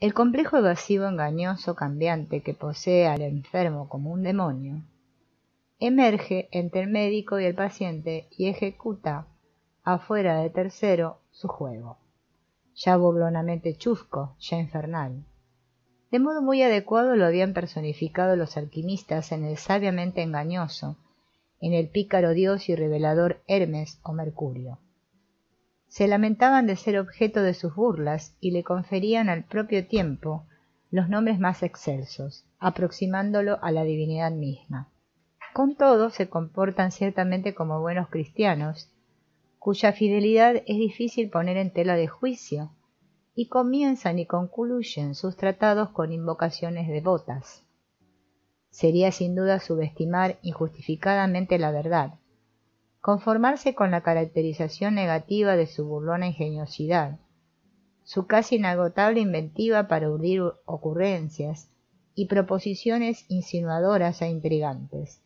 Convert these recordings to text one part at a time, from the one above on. El complejo evasivo engañoso cambiante que posee al enfermo como un demonio emerge entre el médico y el paciente y ejecuta afuera de tercero su juego, ya burlonamente chusco, ya infernal. De modo muy adecuado lo habían personificado los alquimistas en el sabiamente engañoso, en el pícaro dios y revelador Hermes o Mercurio. Se lamentaban de ser objeto de sus burlas y le conferían al propio tiempo los nombres más excelsos, aproximándolo a la divinidad misma. Con todo, se comportan ciertamente como buenos cristianos, cuya fidelidad es difícil poner en tela de juicio, y comienzan y concluyen sus tratados con invocaciones devotas. Sería sin duda subestimar injustificadamente la verdad, conformarse con la caracterización negativa de su burlona ingeniosidad, su casi inagotable inventiva para urdir ocurrencias y proposiciones insinuadoras e intrigantes,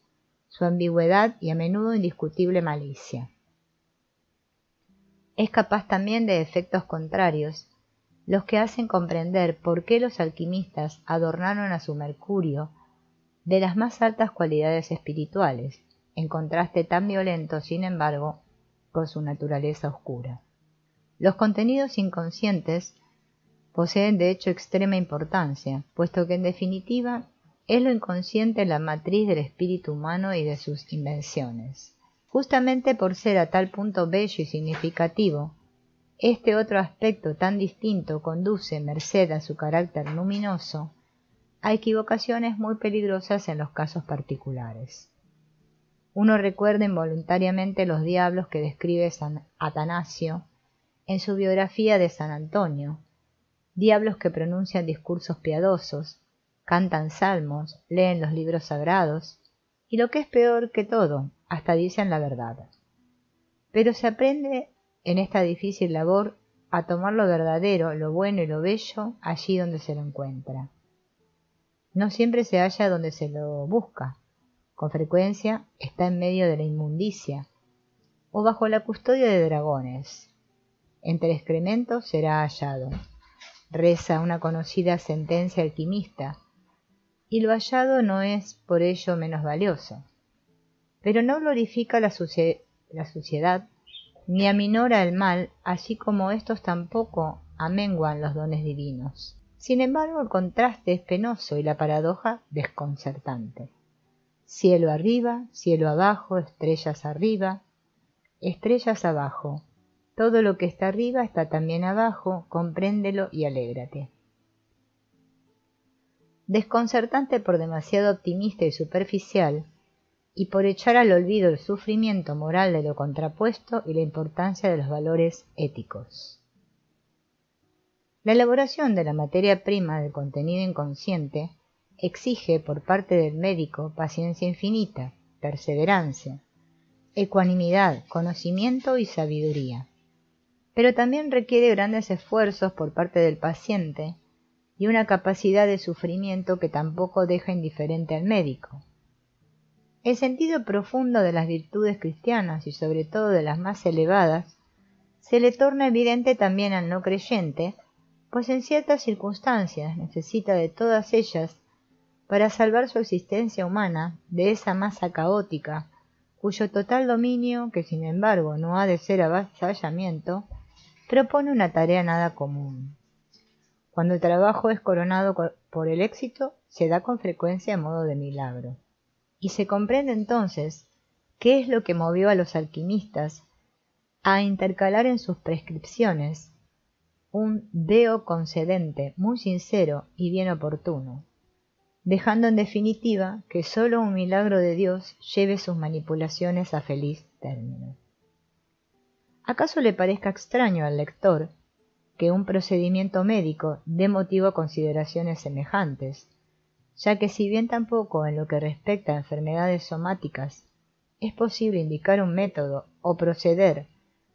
su ambigüedad y a menudo indiscutible malicia. Es capaz también de efectos contrarios, los que hacen comprender por qué los alquimistas adornaron a su Mercurio de las más altas cualidades espirituales, en contraste tan violento, sin embargo, con su naturaleza oscura. Los contenidos inconscientes poseen de hecho extrema importancia, puesto que en definitiva es lo inconsciente la matriz del espíritu humano y de sus invenciones. Justamente por ser a tal punto bello y significativo, este otro aspecto tan distinto conduce, merced a su carácter luminoso, a equivocaciones muy peligrosas en los casos particulares. Uno recuerda involuntariamente los diablos que describe San Atanasio en su biografía de San Antonio, diablos que pronuncian discursos piadosos, cantan salmos, leen los libros sagrados y, lo que es peor que todo, hasta dicen la verdad. Pero se aprende en esta difícil labor a tomar lo verdadero, lo bueno y lo bello allí donde se lo encuentra. No siempre se halla donde se lo busca, con frecuencia está en medio de la inmundicia o bajo la custodia de dragones. Entre excrementos será hallado, reza una conocida sentencia alquimista, y lo hallado no es por ello menos valioso, pero no glorifica la suciedad ni aminora el mal, así como estos tampoco amenguan los dones divinos. Sin embargo, el contraste es penoso y la paradoja desconcertante. Cielo arriba, cielo abajo, estrellas arriba, estrellas abajo. Todo lo que está arriba está también abajo, compréndelo y alégrate. Desconcertante por demasiado optimista y superficial, y por echar al olvido el sufrimiento moral de lo contrapuesto y la importancia de los valores éticos. La elaboración de la materia prima del contenido inconsciente exige por parte del médico paciencia infinita, perseverancia, ecuanimidad, conocimiento y sabiduría, pero también requiere grandes esfuerzos por parte del paciente y una capacidad de sufrimiento que tampoco deja indiferente al médico. El sentido profundo de las virtudes cristianas y sobre todo de las más elevadas se le torna evidente también al no creyente, pues en ciertas circunstancias necesita de todas ellas para salvar su existencia humana de esa masa caótica, cuyo total dominio, que sin embargo no ha de ser avasallamiento, propone una tarea nada común. Cuando el trabajo es coronado por el éxito, se da con frecuencia a modo de milagro. Y se comprende entonces qué es lo que movió a los alquimistas a intercalar en sus prescripciones un deo concedente muy sincero y bien oportuno, dejando en definitiva que sólo un milagro de Dios lleve sus manipulaciones a feliz término. ¿Acaso le parezca extraño al lector que un procedimiento médico dé motivo a consideraciones semejantes? Ya que si bien tampoco en lo que respecta a enfermedades somáticas es posible indicar un método o proceder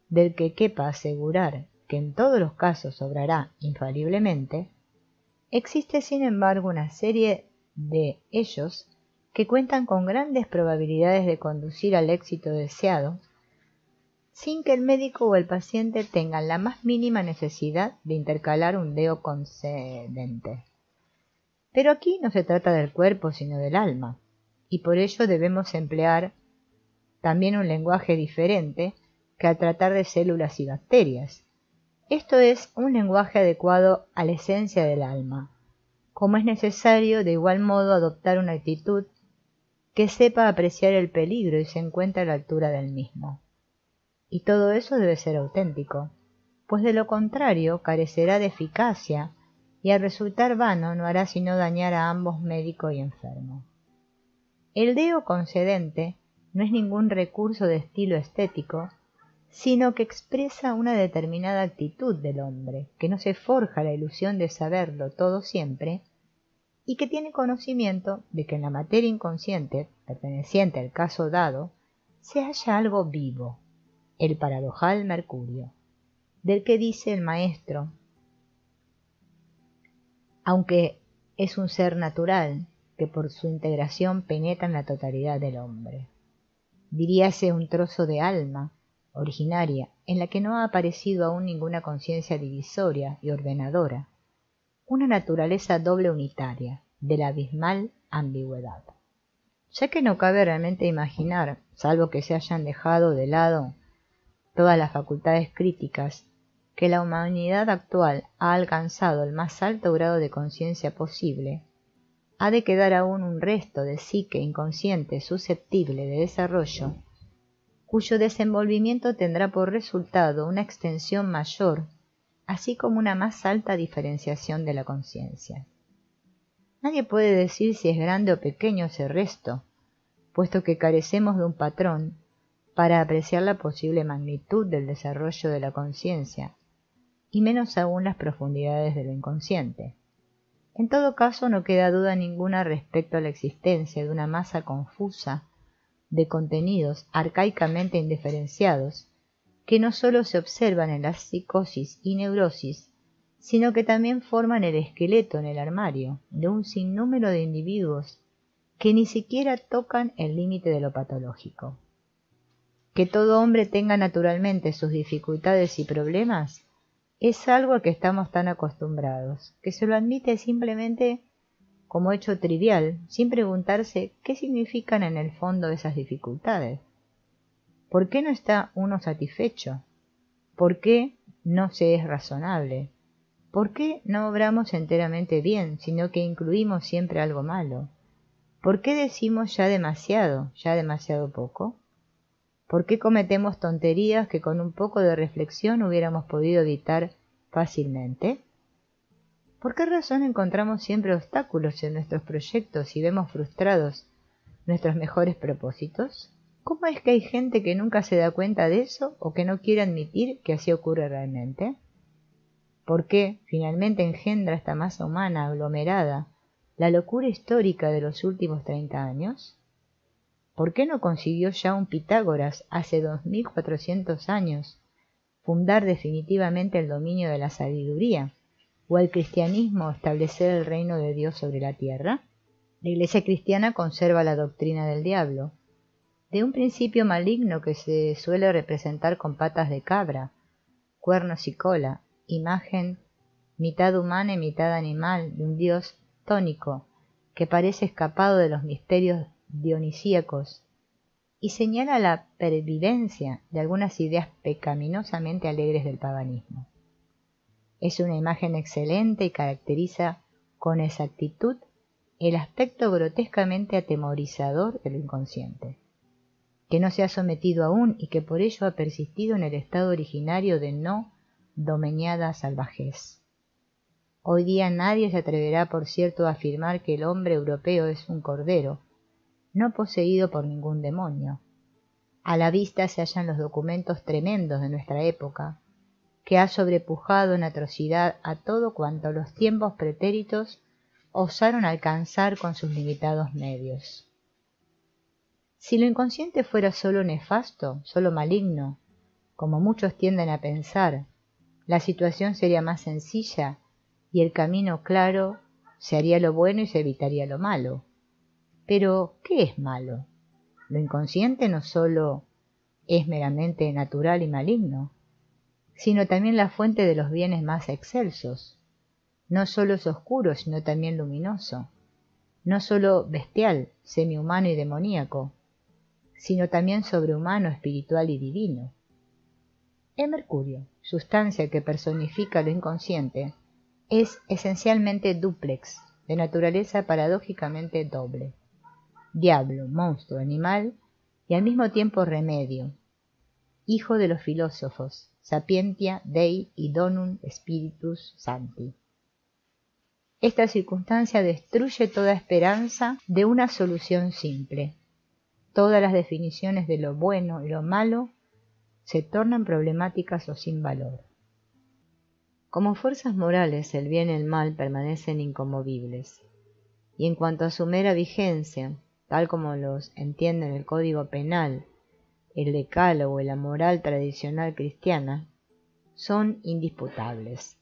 del que quepa asegurar que en todos los casos obrará infaliblemente, existe sin embargo una serie de ellos que cuentan con grandes probabilidades de conducir al éxito deseado sin que el médico o el paciente tengan la más mínima necesidad de intercalar un dedo concedente. Pero aquí no se trata del cuerpo, sino del alma, y por ello debemos emplear también un lenguaje diferente que al tratar de células y bacterias. Esto es un lenguaje adecuado a la esencia del alma, como es necesario de igual modo adoptar una actitud que sepa apreciar el peligro y se encuentre a la altura del mismo. Y todo eso debe ser auténtico, pues de lo contrario carecerá de eficacia y al resultar vano no hará sino dañar a ambos médico y enfermo. El deo concedente no es ningún recurso de estilo estético, sino que expresa una determinada actitud del hombre, que no se forja la ilusión de saberlo todo siempre y que tiene conocimiento de que en la materia inconsciente, perteneciente al caso dado, se halla algo vivo, el paradojal mercurio, del que dice el maestro, aunque es un ser natural que por su integración penetra en la totalidad del hombre. Diríase un trozo de alma originaria, en la que no ha aparecido aún ninguna conciencia divisoria y ordenadora, una naturaleza doble unitaria, de la abismal ambigüedad. Ya que no cabe realmente imaginar, salvo que se hayan dejado de lado todas las facultades críticas, que la humanidad actual ha alcanzado el más alto grado de conciencia posible, ha de quedar aún un resto de psique inconsciente susceptible de desarrollo, cuyo desenvolvimiento tendrá por resultado una extensión mayor, así como una más alta diferenciación de la conciencia. Nadie puede decir si es grande o pequeño ese resto, puesto que carecemos de un patrón para apreciar la posible magnitud del desarrollo de la conciencia, y menos aún las profundidades de lo inconsciente. En todo caso, no queda duda ninguna respecto a la existencia de una masa confusa de contenidos arcaicamente indiferenciados, que no solo se observan en las psicosis y neurosis, sino que también forman el esqueleto en el armario de un sinnúmero de individuos que ni siquiera tocan el límite de lo patológico. Que todo hombre tenga naturalmente sus dificultades y problemas es algo a que estamos tan acostumbrados, que se lo admite simplemente como hecho trivial, sin preguntarse qué significan en el fondo esas dificultades. ¿Por qué no está uno satisfecho? ¿Por qué no se es razonable? ¿Por qué no obramos enteramente bien, sino que incluimos siempre algo malo? ¿Por qué decimos ya demasiado poco? ¿Por qué cometemos tonterías que con un poco de reflexión hubiéramos podido evitar fácilmente? ¿Por qué razón encontramos siempre obstáculos en nuestros proyectos y vemos frustrados nuestros mejores propósitos? ¿Cómo es que hay gente que nunca se da cuenta de eso o que no quiere admitir que así ocurre realmente? ¿Por qué finalmente engendra esta masa humana aglomerada la locura histórica de los últimos 30 años? ¿Por qué no consiguió ya un Pitágoras hace 2400 años fundar definitivamente el dominio de la sabiduría? ¿O al cristianismo establecer el reino de Dios sobre la tierra? La Iglesia cristiana conserva la doctrina del diablo, de un principio maligno que se suele representar con patas de cabra, cuernos y cola, imagen mitad humana y mitad animal de un Dios tónico que parece escapado de los misterios dionisíacos y señala la pervivencia de algunas ideas pecaminosamente alegres del paganismo. Es una imagen excelente y caracteriza con exactitud el aspecto grotescamente atemorizador del inconsciente, que no se ha sometido aún y que por ello ha persistido en el estado originario de no domeñada salvajez. Hoy día nadie se atreverá, por cierto, a afirmar que el hombre europeo es un cordero, no poseído por ningún demonio. A la vista se hallan los documentos tremendos de nuestra época, que ha sobrepujado en atrocidad a todo cuanto los tiempos pretéritos osaron alcanzar con sus limitados medios. Si lo inconsciente fuera solo nefasto, solo maligno, como muchos tienden a pensar, la situación sería más sencilla y el camino claro, se haría lo bueno y se evitaría lo malo. Pero, ¿qué es malo? Lo inconsciente no solo es meramente natural y maligno, sino también la fuente de los bienes más excelsos. No solo es oscuro, sino también luminoso. No solo bestial, semihumano y demoníaco, sino también sobrehumano, espiritual y divino. El mercurio, sustancia que personifica lo inconsciente, es esencialmente dúplex, de naturaleza paradójicamente doble. Diablo, monstruo, animal y al mismo tiempo remedio. Hijo de los filósofos, sapientia, dei y donum spiritus sancti. Esta circunstancia destruye toda esperanza de una solución simple. Todas las definiciones de lo bueno y lo malo se tornan problemáticas o sin valor. Como fuerzas morales, el bien y el mal permanecen inconmovibles, y en cuanto a su mera vigencia, tal como los entienden el Código Penal, el Decálogo y la moral tradicional cristiana, son indisputables.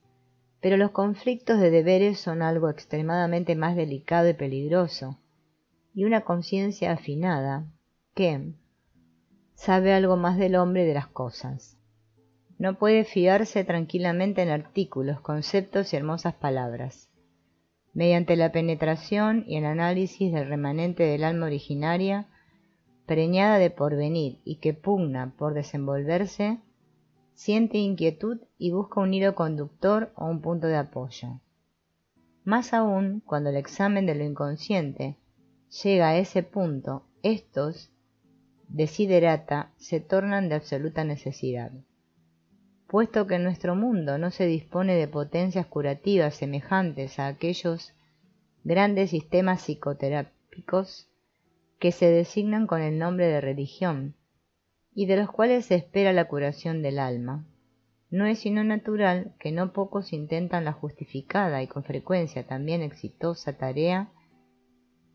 Pero los conflictos de deberes son algo extremadamente más delicado y peligroso, y una conciencia afinada que sabe algo más del hombre y de las cosas. No puede fiarse tranquilamente en artículos, conceptos y hermosas palabras. Mediante la penetración y el análisis del remanente del alma originaria, preñada de porvenir y que pugna por desenvolverse, siente inquietud y busca un hilo conductor o un punto de apoyo. Más aún, cuando el examen de lo inconsciente llega a ese punto, estos desiderata se tornan de absoluta necesidad. Puesto que en nuestro mundo no se dispone de potencias curativas semejantes a aquellos grandes sistemas psicoterápicos que se designan con el nombre de religión, y de los cuales se espera la curación del alma, no es sino natural que no pocos intentan la justificada y con frecuencia también exitosa tarea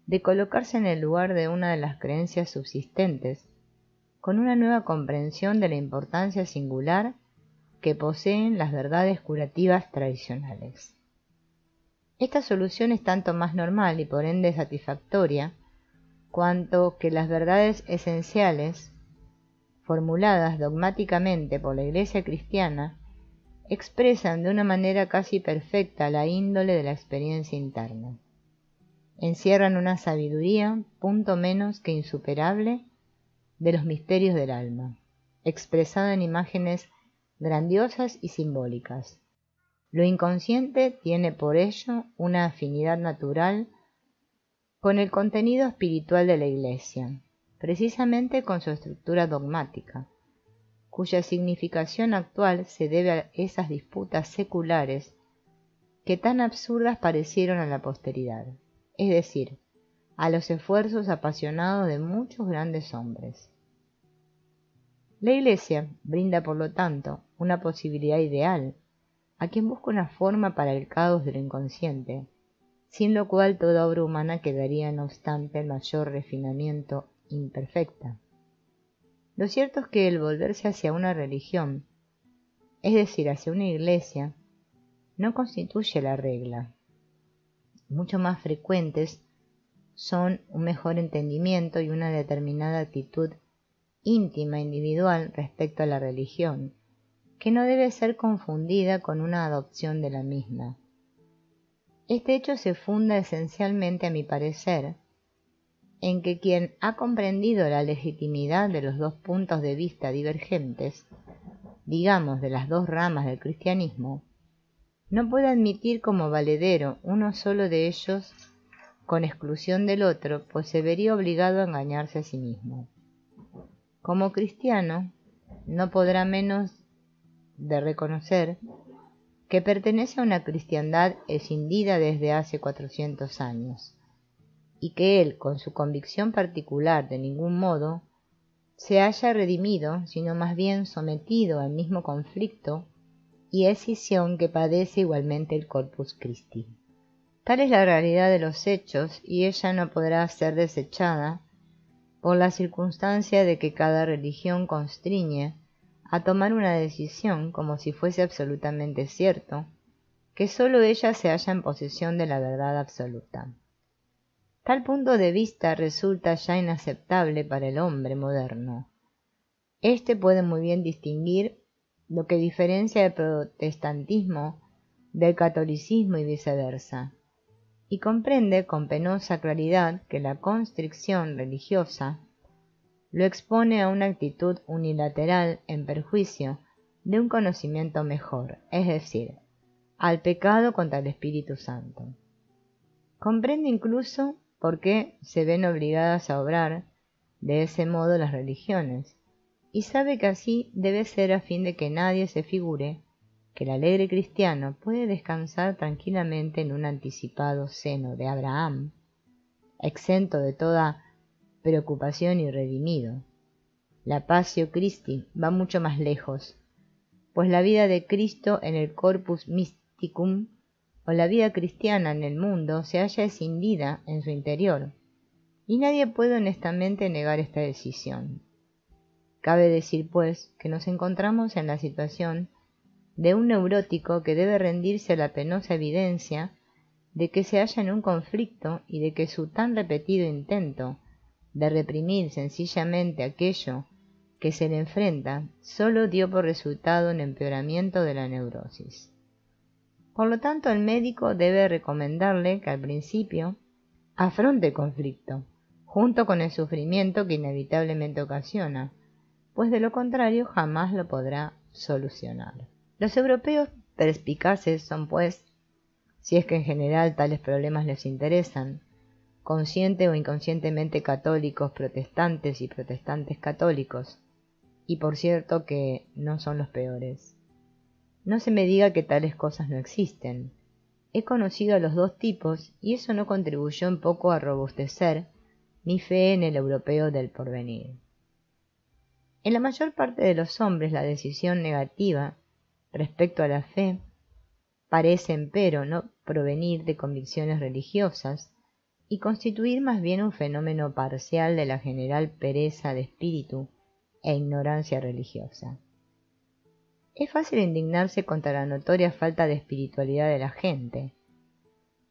de colocarse en el lugar de una de las creencias subsistentes, con una nueva comprensión de la importancia singular que poseen las verdades curativas tradicionales. Esta solución es tanto más normal y por ende satisfactoria, cuanto que las verdades esenciales formuladas dogmáticamente por la Iglesia cristiana, expresan de una manera casi perfecta la índole de la experiencia interna. Encierran una sabiduría, punto menos que insuperable, de los misterios del alma, expresada en imágenes grandiosas y simbólicas. Lo inconsciente tiene por ello una afinidad natural con el contenido espiritual de la Iglesia, precisamente con su estructura dogmática, cuya significación actual se debe a esas disputas seculares que tan absurdas parecieron a la posteridad, es decir, a los esfuerzos apasionados de muchos grandes hombres. La Iglesia brinda, por lo tanto, una posibilidad ideal a quien busca una forma para el caos del inconsciente, sin lo cual toda obra humana quedaría, no obstante, el mayor refinamiento imperfecta. Lo cierto es que el volverse hacia una religión, es decir, hacia una iglesia, no constituye la regla. Mucho más frecuentes son un mejor entendimiento y una determinada actitud íntima individual respecto a la religión, que no debe ser confundida con una adopción de la misma. Este hecho se funda esencialmente, a mi parecer, en que quien ha comprendido la legitimidad de los dos puntos de vista divergentes, digamos de las dos ramas del cristianismo, no puede admitir como valedero uno solo de ellos con exclusión del otro, pues se vería obligado a engañarse a sí mismo. Como cristiano, no podrá menos de reconocer que pertenece a una cristiandad escindida desde hace 400 años, y que él, con su convicción particular, de ningún modo se haya redimido, sino más bien sometido al mismo conflicto y escisión que padece igualmente el Corpus Christi. Tal es la realidad de los hechos, y ella no podrá ser desechada por la circunstancia de que cada religión constriñe a tomar una decisión como si fuese absolutamente cierto que sólo ella se halla en posesión de la verdad absoluta. Tal punto de vista resulta ya inaceptable para el hombre moderno, Este puede muy bien distinguir lo que diferencia el protestantismo del catolicismo y viceversa, y comprende con penosa claridad que la constricción religiosa lo expone a una actitud unilateral en perjuicio de un conocimiento mejor, es decir, al pecado contra el Espíritu Santo. Comprende incluso por qué se ven obligadas a obrar de ese modo las religiones, y sabe que así debe ser a fin de que nadie se figure que el alegre cristiano puede descansar tranquilamente en un anticipado seno de Abraham, exento de toda preocupación y redimido. La Passio Christi va mucho más lejos, pues la vida de Cristo en el Corpus Mysticum o la vida cristiana en el mundo se halla escindida en su interior, y nadie puede honestamente negar esta decisión. Cabe decir, pues, que nos encontramos en la situación de un neurótico que debe rendirse a la penosa evidencia de que se halla en un conflicto y de que su tan repetido intento de reprimir sencillamente aquello que se le enfrenta solo dio por resultado un empeoramiento de la neurosis. Por lo tanto, el médico debe recomendarle que al principio afronte el conflicto, junto con el sufrimiento que inevitablemente ocasiona, pues de lo contrario jamás lo podrá solucionar. Los europeos perspicaces son, pues, si es que en general tales problemas les interesan, consciente o inconscientemente católicos, protestantes y protestantes católicos, y por cierto que no son los peores. No se me diga que tales cosas no existen. He conocido a los dos tipos y eso no contribuyó en poco a robustecer mi fe en el europeo del porvenir. En la mayor parte de los hombres la decisión negativa respecto a la fe parece, empero, no provenir de convicciones religiosas y constituir más bien un fenómeno parcial de la general pereza de espíritu e ignorancia religiosa. Es fácil indignarse contra la notoria falta de espiritualidad de la gente,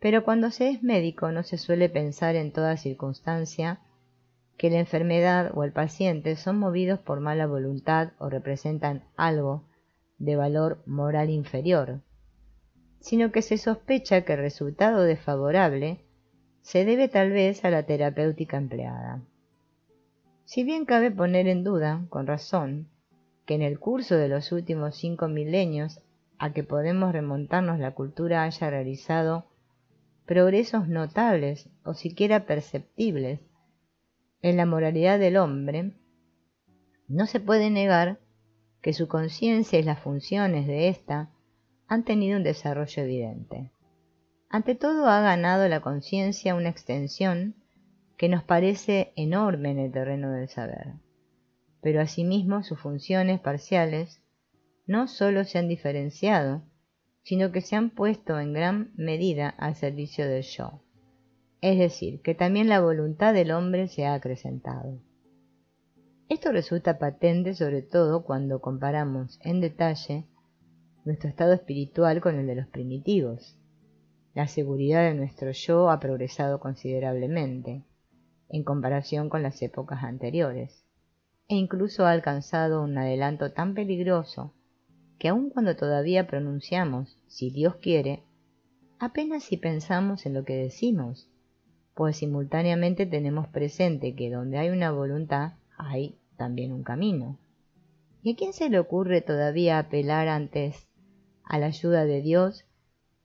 pero cuando se es médico no se suele pensar en toda circunstancia que la enfermedad o el paciente son movidos por mala voluntad o representan algo de valor moral inferior, sino que se sospecha que el resultado desfavorable se debe tal vez a la terapéutica empleada. Si bien cabe poner en duda, con razón, que en el curso de los últimos 5 milenios a que podemos remontarnos la cultura haya realizado progresos notables o siquiera perceptibles en la moralidad del hombre, no se puede negar que su conciencia y las funciones de ésta han tenido un desarrollo evidente. Ante todo, ha ganado la conciencia una extensión que nos parece enorme en el terreno del saber, pero asimismo sus funciones parciales no solo se han diferenciado, sino que se han puesto en gran medida al servicio del yo. Es decir, que también la voluntad del hombre se ha acrecentado. Esto resulta patente sobre todo cuando comparamos en detalle nuestro estado espiritual con el de los primitivos. La seguridad de nuestro yo ha progresado considerablemente en comparación con las épocas anteriores, e incluso ha alcanzado un adelanto tan peligroso que aun cuando todavía pronunciamos, si Dios quiere, apenas si pensamos en lo que decimos, pues simultáneamente tenemos presente que donde hay una voluntad hay también un camino. ¿Y a quién se le ocurre todavía apelar antes a la ayuda de Dios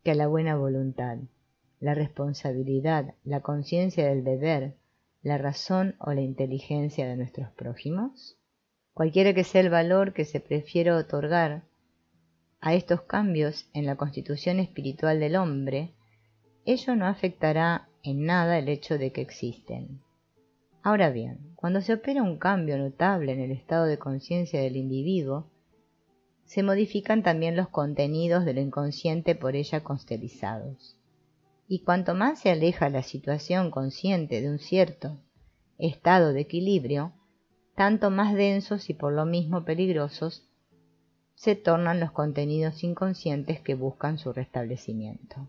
que a la buena voluntad, la responsabilidad, la conciencia del deber, la razón o la inteligencia de nuestros prójimos? Cualquiera que sea el valor que se prefiera otorgar a estos cambios en la constitución espiritual del hombre, ello no afectará en nada el hecho de que existen. Ahora bien, cuando se opera un cambio notable en el estado de conciencia del individuo, se modifican también los contenidos de lo inconsciente por ella constelizados. Y cuanto más se aleja la situación consciente de un cierto estado de equilibrio, tanto más densos y por lo mismo peligrosos se tornan los contenidos inconscientes que buscan su restablecimiento.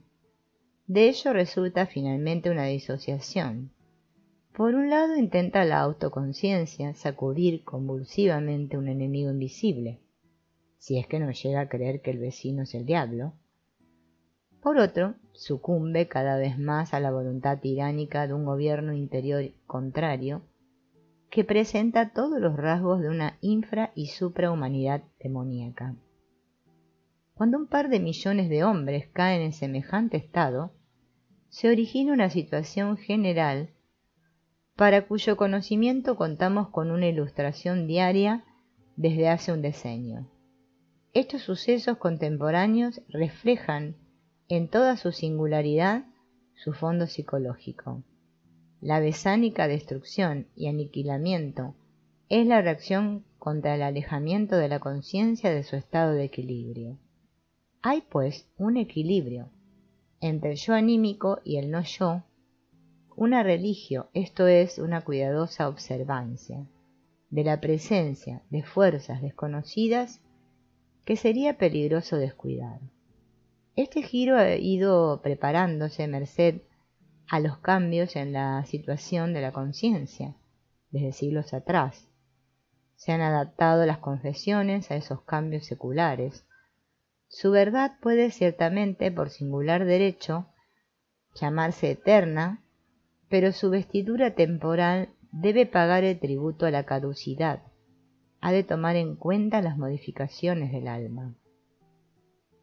De ello resulta finalmente una disociación, Por un lado intenta la autoconciencia sacudir convulsivamente un enemigo invisible, si es que no llega a creer que el vecino es el diablo. Por otro, sucumbe cada vez más a la voluntad tiránica de un gobierno interior contrario que presenta todos los rasgos de una infra y suprahumanidad demoníaca. Cuando un par de millones de hombres caen en semejante estado, se origina una situación general para cuyo conocimiento contamos con una ilustración diaria desde hace un decenio. Estos sucesos contemporáneos reflejan en toda su singularidad su fondo psicológico. La besánica destrucción y aniquilamiento es la reacción contra el alejamiento de la conciencia de su estado de equilibrio. Hay, pues, un equilibrio entre el yo anímico y el no yo, una religio, esto es, una cuidadosa observancia de la presencia de fuerzas desconocidas que sería peligroso descuidar. Este giro ha ido preparándose merced a los cambios en la situación de la conciencia desde siglos atrás. Se han adaptado las confesiones a esos cambios seculares. Su verdad puede ciertamente, por singular derecho, llamarse eterna, pero su vestidura temporal debe pagar el tributo a la caducidad, ha de tomar en cuenta las modificaciones del alma.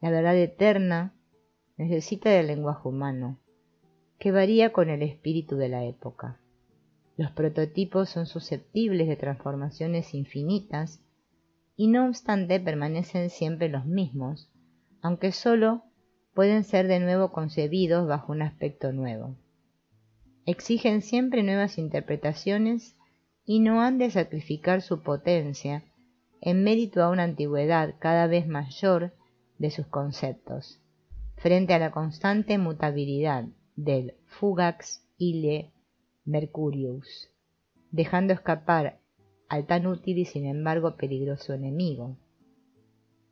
La verdad eterna necesita del lenguaje humano, que varía con el espíritu de la época. Los prototipos son susceptibles de transformaciones infinitas y no obstante permanecen siempre los mismos, aunque solo pueden ser de nuevo concebidos bajo un aspecto nuevo. Exigen siempre nuevas interpretaciones y no han de sacrificar su potencia en mérito a una antigüedad cada vez mayor de sus conceptos, frente a la constante mutabilidad del fugax ille mercurius, dejando escapar al tan útil y sin embargo peligroso enemigo.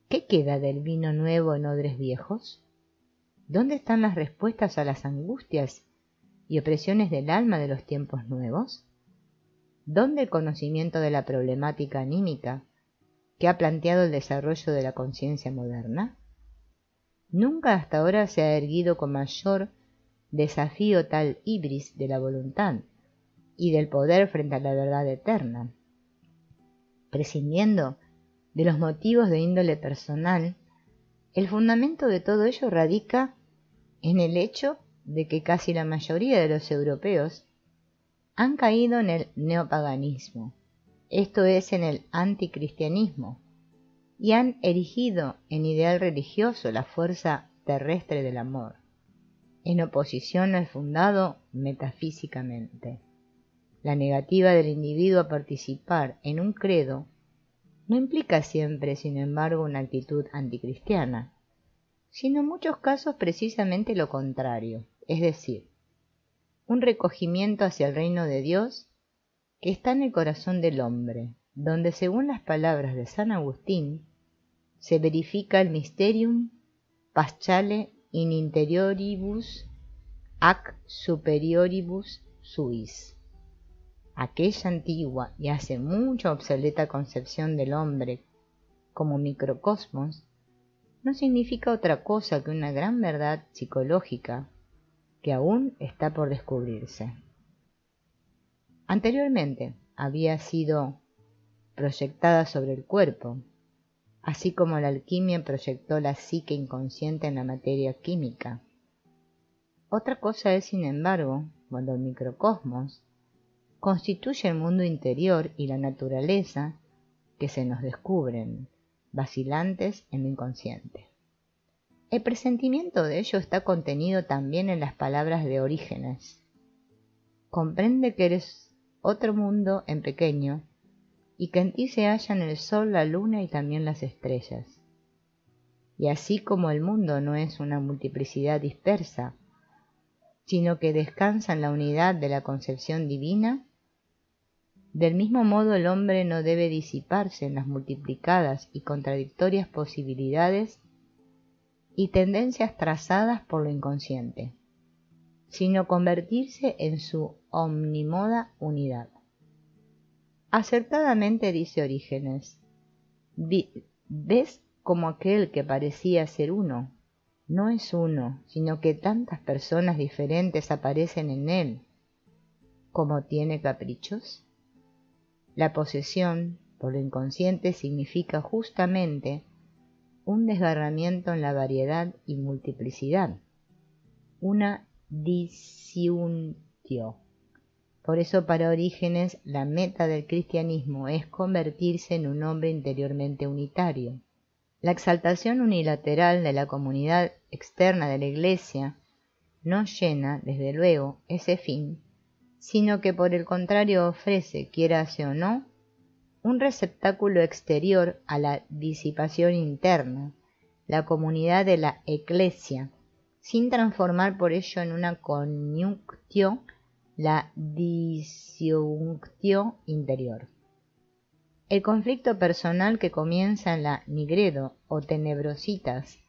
¿Qué queda del vino nuevo en odres viejos? ¿Dónde están las respuestas a las angustias y opresiones del alma de los tiempos nuevos? ¿Dónde el conocimiento de la problemática anímica que ha planteado el desarrollo de la conciencia moderna? Nunca hasta ahora se ha erguido con mayor desafío tal hibris de la voluntad y del poder frente a la verdad eterna, prescindiendo de los motivos de índole personal. El fundamento de todo ello radica en el hecho de que casi la mayoría de los europeos han caído en el neopaganismo, esto es, en el anticristianismo, y han erigido en ideal religioso la fuerza terrestre del amor, en oposición al fundado metafísicamente. La negativa del individuo a participar en un credo no implica siempre, sin embargo, una actitud anticristiana, sino en muchos casos precisamente lo contrario, es decir, un recogimiento hacia el reino de Dios que está en el corazón del hombre, donde, según las palabras de San Agustín, se verifica el mysterium paschale in interioribus ac superioribus suis. Aquella antigua y hace mucho obsoleta concepción del hombre como microcosmos no significa otra cosa que una gran verdad psicológica que aún está por descubrirse. Anteriormente había sido proyectada sobre el cuerpo, así como la alquimia proyectó la psique inconsciente en la materia química. Otra cosa es, sin embargo, cuando el microcosmos constituye el mundo interior y la naturaleza que se nos descubren, vacilantes en lo inconsciente. El presentimiento de ello está contenido también en las palabras de Orígenes. Comprende que eres otro mundo en pequeño y que en ti se hallan el sol, la luna y también las estrellas. Y así como el mundo no es una multiplicidad dispersa, sino que descansa en la unidad de la concepción divina, del mismo modo el hombre no debe disiparse en las multiplicadas y contradictorias posibilidades y tendencias trazadas por lo inconsciente, sino convertirse en su omnímoda unidad. Acertadamente dice Orígenes: ¿ves como aquel que parecía ser uno? No es uno, sino que tantas personas diferentes aparecen en él. ¿Cómo tiene caprichos? La posesión, por lo inconsciente, significa justamente un desgarramiento en la variedad y multiplicidad, una disiuntio. Por eso para Orígenes la meta del cristianismo es convertirse en un hombre interiormente unitario. La exaltación unilateral de la comunidad externa de la Iglesia no llena, desde luego, ese fin, sino que por el contrario ofrece, quiérase o no, un receptáculo exterior a la disipación interna, la comunidad de la Eclesia, sin transformar por ello en una coniunctio la disiunctio interior. El conflicto personal que comienza en la Nigredo o Tenebrositas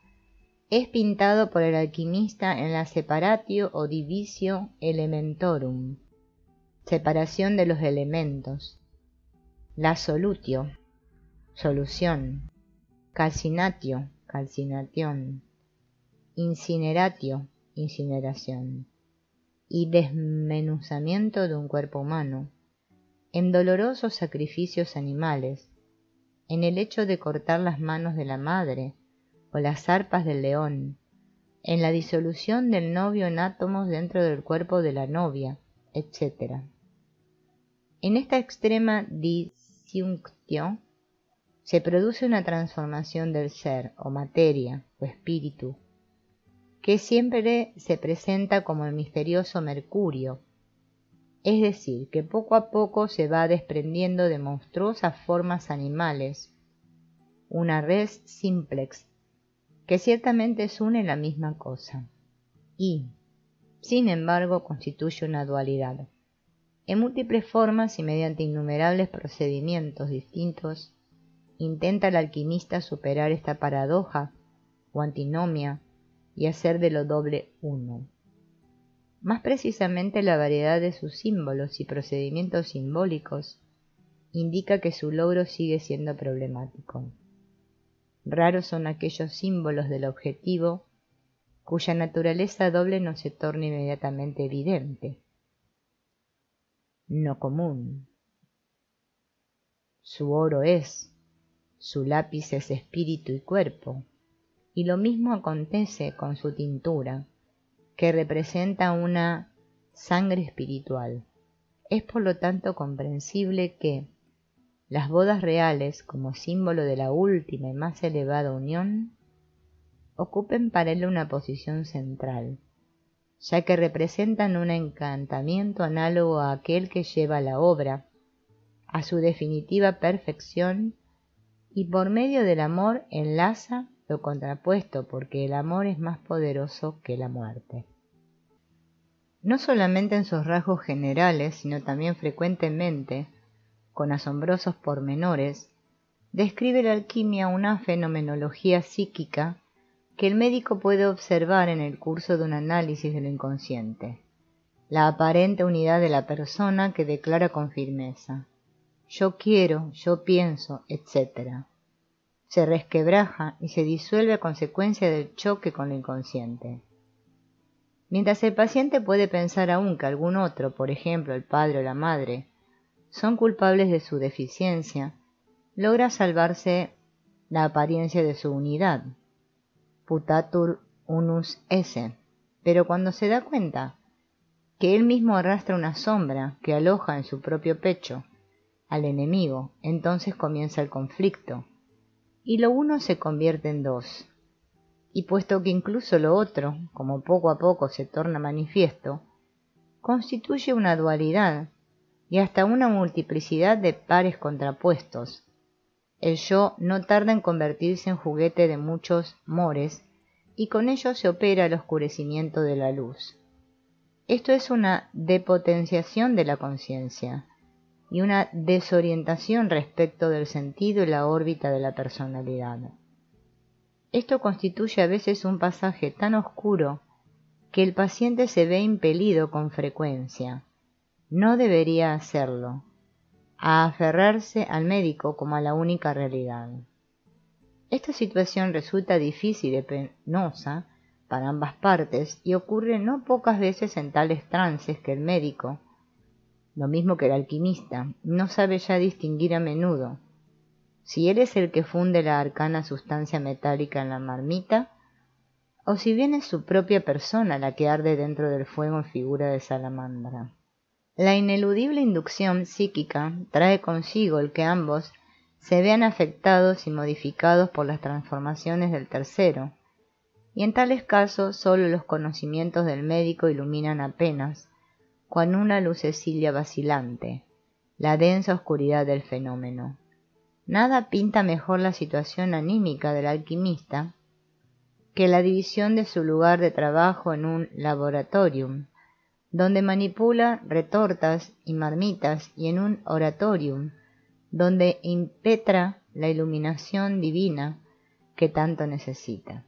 es pintado por el alquimista en la Separatio o Divisio Elementorum, separación de los elementos, la Solutio, solución, Calcinatio, calcinatión, Incineratio, incineración, y desmenuzamiento de un cuerpo humano, en dolorosos sacrificios animales, en el hecho de cortar las manos de la madre o las arpas del león, en la disolución del novio en átomos dentro del cuerpo de la novia, etc. En esta extrema disiunctio se produce una transformación del ser, o materia, o espíritu, que siempre se presenta como el misterioso Mercurio, es decir, que poco a poco se va desprendiendo de monstruosas formas animales, una res simplex, que ciertamente es una y la misma cosa, y, sin embargo, constituye una dualidad, en múltiples formas y mediante innumerables procedimientos distintos, intenta el alquimista superar esta paradoja o antinomia y hacer de lo doble uno. Más precisamente, la variedad de sus símbolos y procedimientos simbólicos indica que su logro sigue siendo problemático. Raros son aquellos símbolos del objetivo cuya naturaleza doble no se torna inmediatamente evidente. No común. Su oro es, su lápiz es espíritu y cuerpo, y lo mismo acontece con su tintura, que representa una sangre espiritual. Es por lo tanto comprensible que las bodas reales, como símbolo de la última y más elevada unión, ocupen para él una posición central, ya que representan un encantamiento análogo a aquel que lleva la obra a su definitiva perfección y por medio del amor enlaza lo contrapuesto, porque el amor es más poderoso que la muerte. No solamente en sus rasgos generales, sino también frecuentemente, con asombrosos pormenores, describe la alquimia una fenomenología psíquica que el médico puede observar en el curso de un análisis de lo inconsciente, la aparente unidad de la persona que declara con firmeza: yo quiero, yo pienso, etc. Se resquebraja y se disuelve a consecuencia del choque con lo inconsciente. Mientras el paciente puede pensar aún que algún otro, por ejemplo el padre o la madre, son culpables de su deficiencia, logra salvarse la apariencia de su unidad, putatur unus esse, pero cuando se da cuenta que él mismo arrastra una sombra que aloja en su propio pecho al enemigo, entonces comienza el conflicto, y lo uno se convierte en dos, y puesto que incluso lo otro, como poco a poco se torna manifiesto, constituye una dualidad y hasta una multiplicidad de pares contrapuestos, el yo no tarda en convertirse en juguete de muchos mores, y con ello se opera el oscurecimiento de la luz. Esto es una depotenciación de la conciencia y una desorientación respecto del sentido y la órbita de la personalidad. Esto constituye a veces un pasaje tan oscuro que el paciente se ve impelido con frecuencia, no debería hacerlo, a aferrarse al médico como a la única realidad. Esta situación resulta difícil y penosa para ambas partes y ocurre no pocas veces en tales trances que el médico, lo mismo que el alquimista, no sabe ya distinguir a menudo si él es el que funde la arcana sustancia metálica en la marmita o si bien es su propia persona la que arde dentro del fuego en figura de salamandra. La ineludible inducción psíquica trae consigo el que ambos se vean afectados y modificados por las transformaciones del tercero, y en tales casos solo los conocimientos del médico iluminan apenas, con una lucecilla vacilante, la densa oscuridad del fenómeno. Nada pinta mejor la situación anímica del alquimista que la división de su lugar de trabajo en un laboratorium, donde manipula retortas y marmitas, y en un oratorium, donde impetra la iluminación divina que tanto necesita.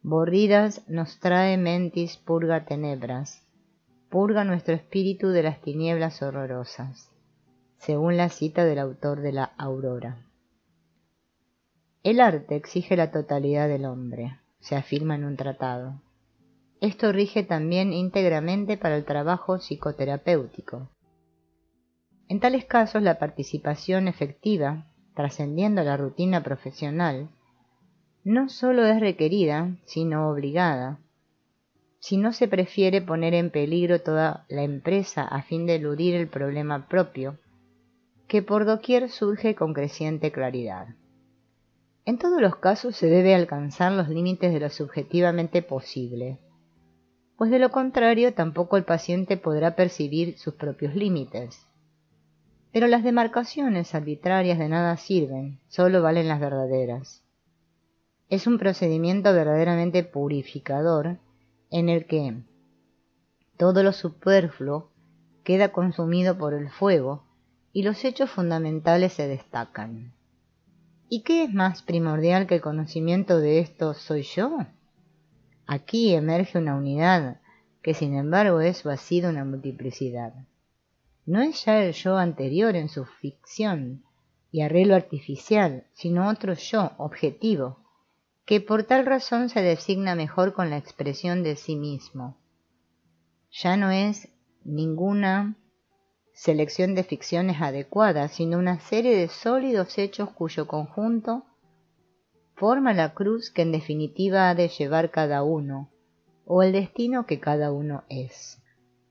Bordidas nos trae mentis purga tenebras, purga nuestro espíritu de las tinieblas horrorosas, según la cita del autor de La Aurora. El arte exige la totalidad del hombre, se afirma en un tratado. Esto rige también íntegramente para el trabajo psicoterapéutico. En tales casos, la participación efectiva, trascendiendo la rutina profesional, no solo es requerida, sino obligada, si no se prefiere poner en peligro toda la empresa a fin de eludir el problema propio, que por doquier surge con creciente claridad. En todos los casos se debe alcanzar los límites de lo subjetivamente posible, pues de lo contrario tampoco el paciente podrá percibir sus propios límites. Pero las demarcaciones arbitrarias de nada sirven, solo valen las verdaderas. Es un procedimiento verdaderamente purificador en el que todo lo superfluo queda consumido por el fuego y los hechos fundamentales se destacan. ¿Y qué es más primordial que el conocimiento de esto soy yo? Aquí emerge una unidad que sin embargo es vacía de una multiplicidad. No es ya el yo anterior en su ficción y arreglo artificial, sino otro yo objetivo, que por tal razón se designa mejor con la expresión de sí mismo. Ya no es ninguna selección de ficciones adecuadas, sino una serie de sólidos hechos cuyo conjunto forma la cruz que en definitiva ha de llevar cada uno, o el destino que cada uno es.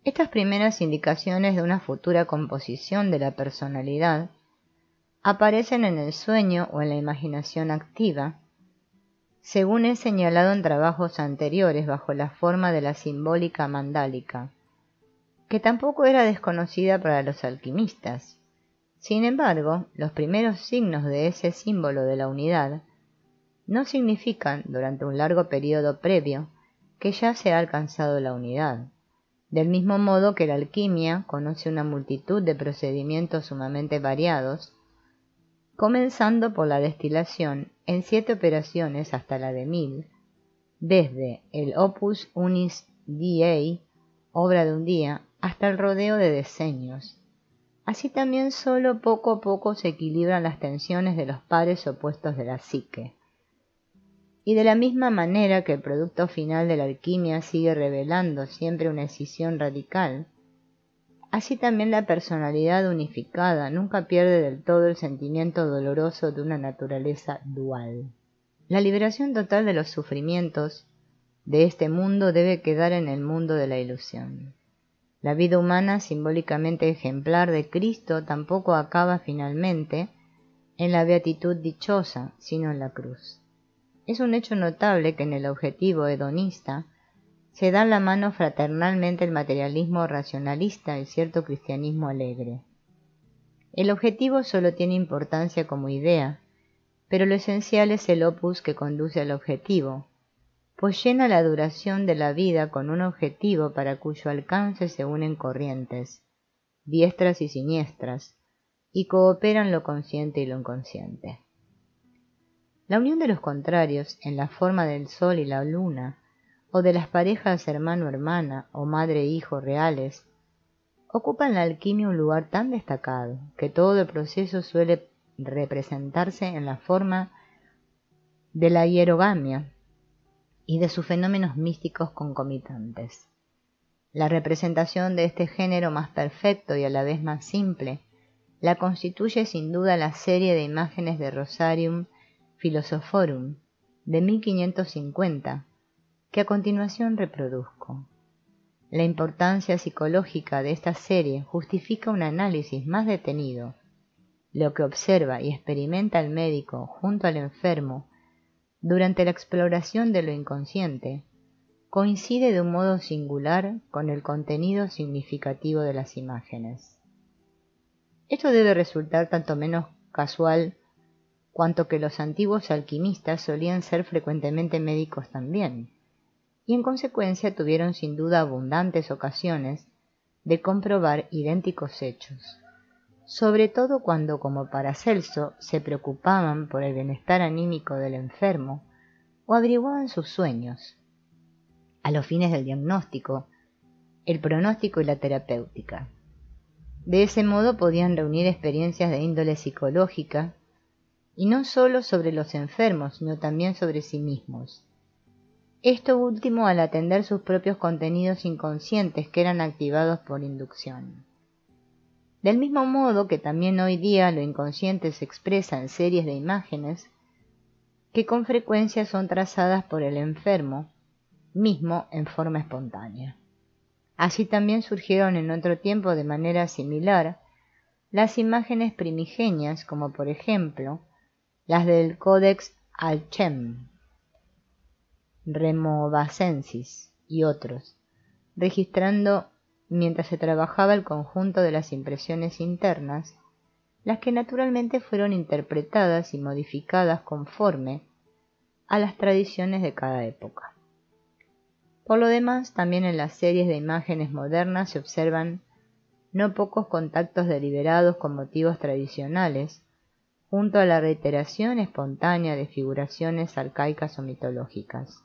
Estas primeras indicaciones de una futura composición de la personalidad aparecen en el sueño o en la imaginación activa, según es señalado en trabajos anteriores bajo la forma de la simbólica mandálica, que tampoco era desconocida para los alquimistas. Sin embargo, los primeros signos de ese símbolo de la unidad no significan, durante un largo periodo previo, que ya se ha alcanzado la unidad. Del mismo modo que la alquimia conoce una multitud de procedimientos sumamente variados, comenzando por la destilación en 7 operaciones hasta la de 1000, desde el opus unis diei, obra de un día, hasta el rodeo de diseños. Así también solo poco a poco se equilibran las tensiones de los pares opuestos de la psique. Y de la misma manera que el producto final de la alquimia sigue revelando siempre una escisión radical, así también la personalidad unificada nunca pierde del todo el sentimiento doloroso de una naturaleza dual. La liberación total de los sufrimientos de este mundo debe quedar en el mundo de la ilusión. La vida humana, simbólicamente ejemplar de Cristo, tampoco acaba finalmente en la beatitud dichosa, sino en la cruz. Es un hecho notable que en el objetivo hedonista se dan la mano fraternalmente el materialismo racionalista y cierto cristianismo alegre. El objetivo solo tiene importancia como idea, pero lo esencial es el opus que conduce al objetivo, pues llena la duración de la vida con un objetivo para cuyo alcance se unen corrientes, diestras y siniestras, y cooperan lo consciente y lo inconsciente. La unión de los contrarios en la forma del sol y la luna o de las parejas hermano-hermana o madre-hijo reales, ocupan la alquimia un lugar tan destacado que todo el proceso suele representarse en la forma de la hierogamia y de sus fenómenos místicos concomitantes. La representación de este género más perfecto y a la vez más simple la constituye sin duda la serie de imágenes de Rosarium Philosophorum de 1550, que a continuación reproduzco. La importancia psicológica de esta serie justifica un análisis más detenido. Lo que observa y experimenta el médico junto al enfermo durante la exploración de lo inconsciente coincide de un modo singular con el contenido significativo de las imágenes. Esto debe resultar tanto menos casual cuanto que los antiguos alquimistas solían ser frecuentemente médicos también, y en consecuencia tuvieron sin duda abundantes ocasiones de comprobar idénticos hechos, sobre todo cuando, como Paracelso, se preocupaban por el bienestar anímico del enfermo o averiguaban sus sueños, a los fines del diagnóstico, el pronóstico y la terapéutica. De ese modo podían reunir experiencias de índole psicológica, y no solo sobre los enfermos, sino también sobre sí mismos. Esto último al atender sus propios contenidos inconscientes que eran activados por inducción. Del mismo modo que también hoy día lo inconsciente se expresa en series de imágenes que con frecuencia son trazadas por el enfermo mismo en forma espontánea. Así también surgieron en otro tiempo de manera similar las imágenes primigenias, como por ejemplo las del Codex Alchem, Removacensis y otros, registrando, mientras se trabajaba el conjunto de las impresiones internas, las que naturalmente fueron interpretadas y modificadas conforme a las tradiciones de cada época. Por lo demás, también en las series de imágenes modernas se observan no pocos contactos deliberados con motivos tradicionales, junto a la reiteración espontánea de figuraciones arcaicas o mitológicas.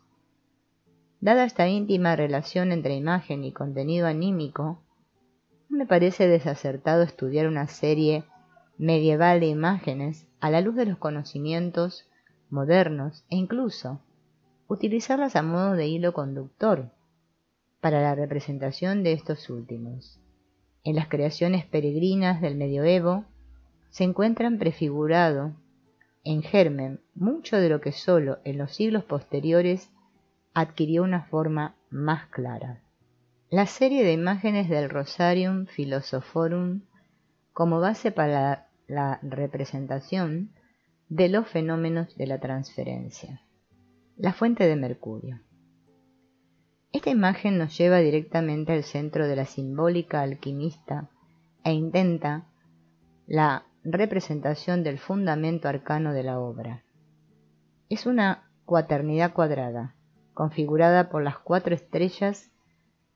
Dada esta íntima relación entre imagen y contenido anímico, no me parece desacertado estudiar una serie medieval de imágenes a la luz de los conocimientos modernos e incluso utilizarlas a modo de hilo conductor para la representación de estos últimos. En las creaciones peregrinas del medioevo se encuentran prefigurado en germen mucho de lo que solo en los siglos posteriores adquirió una forma más clara. La serie de imágenes del Rosarium Philosophorum como base para la representación de los fenómenos de la transferencia. La fuente de mercurio. Esta imagen nos lleva directamente al centro de la simbólica alquimista e intenta la representación del fundamento arcano de la obra. Es una cuaternidad cuadrada, configurada por las 4 estrellas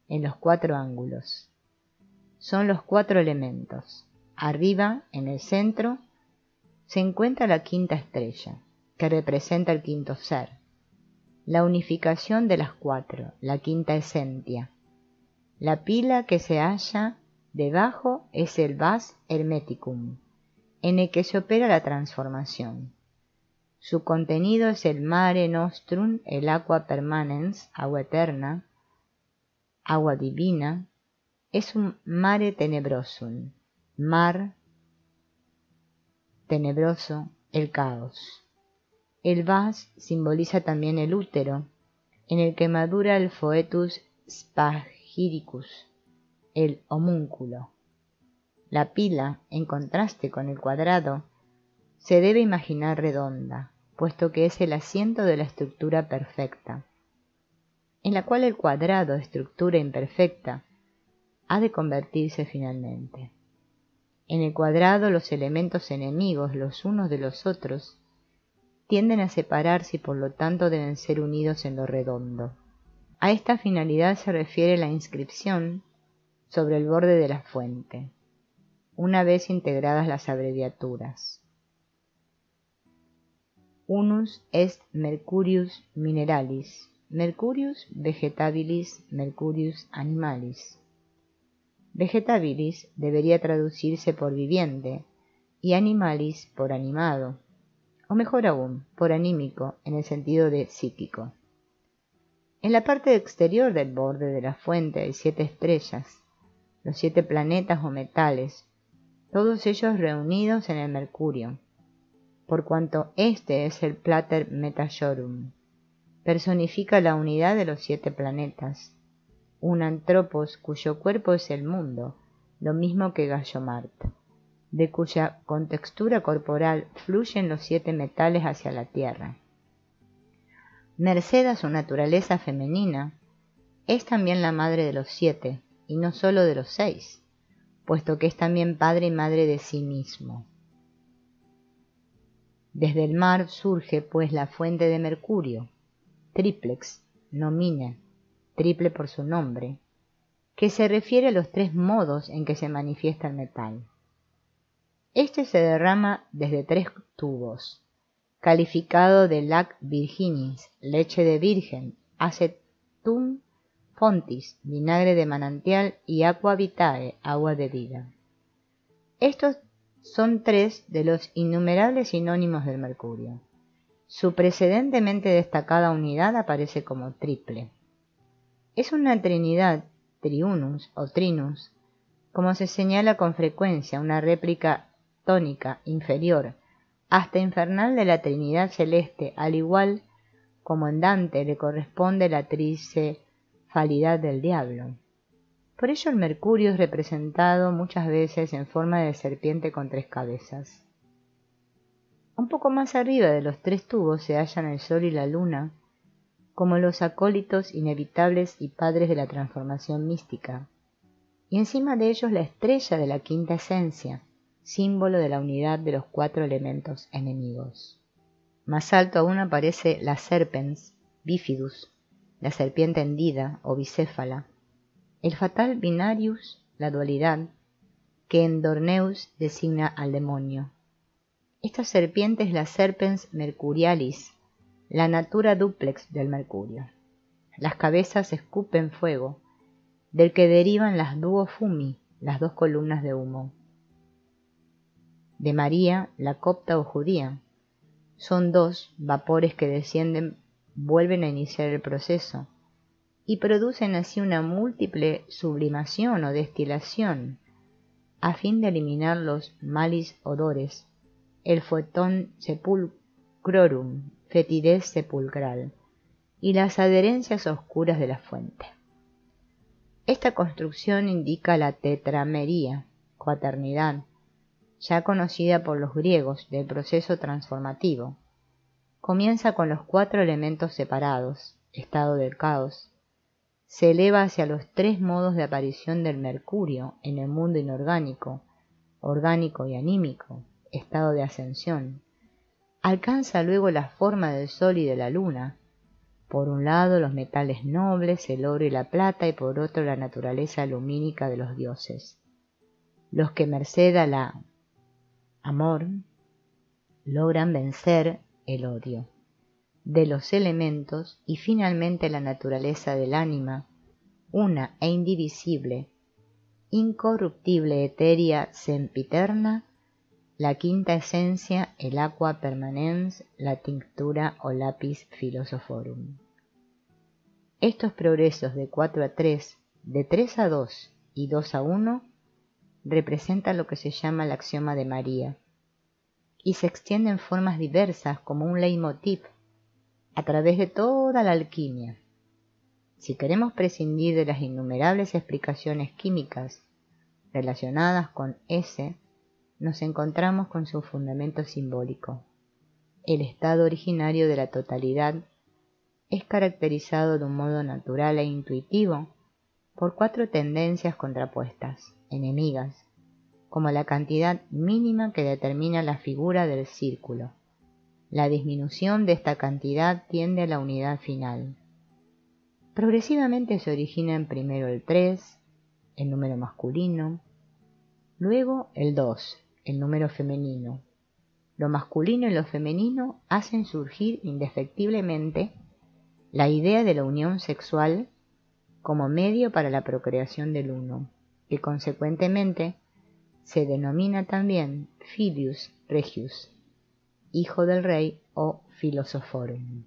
en los 4 ángulos. Son los 4 elementos. Arriba, en el centro, se encuentra la quinta estrella, que representa el quinto ser, la unificación de las 4, la quinta esencia. La pila que se halla debajo es el vas hermeticum, en el que se opera la transformación. Su contenido es el mare nostrum, el aqua permanens, agua eterna, agua divina. Es un mare tenebrosum, mar tenebroso, el caos. El vas simboliza también el útero, en el que madura el foetus spagiricus, el homúnculo. La pila, en contraste con el cuadrado, se debe imaginar redonda, puesto que es el asiento de la estructura perfecta, en la cual el cuadrado, estructura imperfecta, ha de convertirse finalmente. En el cuadrado los elementos enemigos los unos de los otros tienden a separarse y por lo tanto deben ser unidos en lo redondo. A esta finalidad se refiere la inscripción sobre el borde de la fuente, una vez integradas las abreviaturas. Unus est Mercurius Mineralis, Mercurius vegetabilis, Mercurius animalis. Vegetabilis debería traducirse por viviente y animalis por animado, o mejor aún, por anímico en el sentido de psíquico. En la parte exterior del borde de la fuente hay 7 estrellas, los 7 planetas o metales, todos ellos reunidos en el mercurio, por cuanto este es el Plater Metallorum. Personifica la unidad de los 7 planetas, un antropos cuyo cuerpo es el mundo, lo mismo que Gallo Marte, de cuya contextura corporal fluyen los 7 metales hacia la tierra. Merced a su naturaleza femenina, es también la madre de los 7, y no solo de los 6, puesto que es también padre y madre de sí mismo. Desde el mar surge pues la fuente de mercurio, triplex, nomina, triple por su nombre, que se refiere a los 3 modos en que se manifiesta el metal. Este se derrama desde 3 tubos, calificado de lac virginis, leche de virgen, acetum fontis, vinagre de manantial, y aqua vitae, agua de vida. Estos son 3 de los innumerables sinónimos del mercurio. Su precedentemente destacada unidad aparece como triple. Es una trinidad, triunus o trinus, como se señala con frecuencia, una réplica tónica inferior hasta infernal de la Trinidad Celeste, al igual como en Dante le corresponde la tricefalidad del diablo. Por ello el mercurio es representado muchas veces en forma de serpiente con 3 cabezas. Un poco más arriba de los 3 tubos se hallan el sol y la luna, como los acólitos inevitables y padres de la transformación mística, y encima de ellos la estrella de la quinta esencia, símbolo de la unidad de los 4 elementos enemigos. Más alto aún aparece la serpens, bifidus, la serpiente hendida o bicéfala, el fatal binarius, la dualidad, que en Dorneus designa al demonio. Esta serpiente es la serpens mercurialis, la natura duplex del mercurio. Las cabezas escupen fuego, del que derivan las duofumi, las 2 columnas de humo. De María, la copta o judía. Son 2 vapores que descienden, vuelven a iniciar el proceso y producen así una múltiple sublimación o destilación a fin de eliminar los malis odores, el fuetón sepulcrorum, fetidez sepulcral, y las adherencias oscuras de la fuente. Esta construcción indica la tetramería, cuaternidad, ya conocida por los griegos del proceso transformativo. Comienza con los 4 elementos separados, estado del caos, se eleva hacia los 3 modos de aparición del mercurio en el mundo inorgánico, orgánico y anímico, estado de ascensión, alcanza luego la forma del sol y de la luna, por un lado los metales nobles, el oro y la plata, y por otro la naturaleza lumínica de los dioses, los que merced a la amor logran vencer el odio de los elementos, y finalmente la naturaleza del ánima, una e indivisible, incorruptible, etérea, sempiterna, la quinta esencia, el aqua permanens, la tinctura o lapis philosophorum. Estos progresos de 4 a 3, de 3 a 2 y 2 a 1 representa lo que se llama el axioma de María, y se extiende en formas diversas como un leitmotiv a través de toda la alquimia. Si queremos prescindir de las innumerables explicaciones químicas relacionadas con ese, nos encontramos con su fundamento simbólico. El estado originario de la totalidad es caracterizado de un modo natural e intuitivo por 4 tendencias contrapuestas, enemigas, como la cantidad mínima que determina la figura del círculo. La disminución de esta cantidad tiende a la unidad final. Progresivamente se originan primero el 3, el número masculino, luego el 2, el número femenino. Lo masculino y lo femenino hacen surgir indefectiblemente la idea de la unión sexual como medio para la procreación del uno, que consecuentemente se denomina también filius regius, hijo del rey o filosoforum.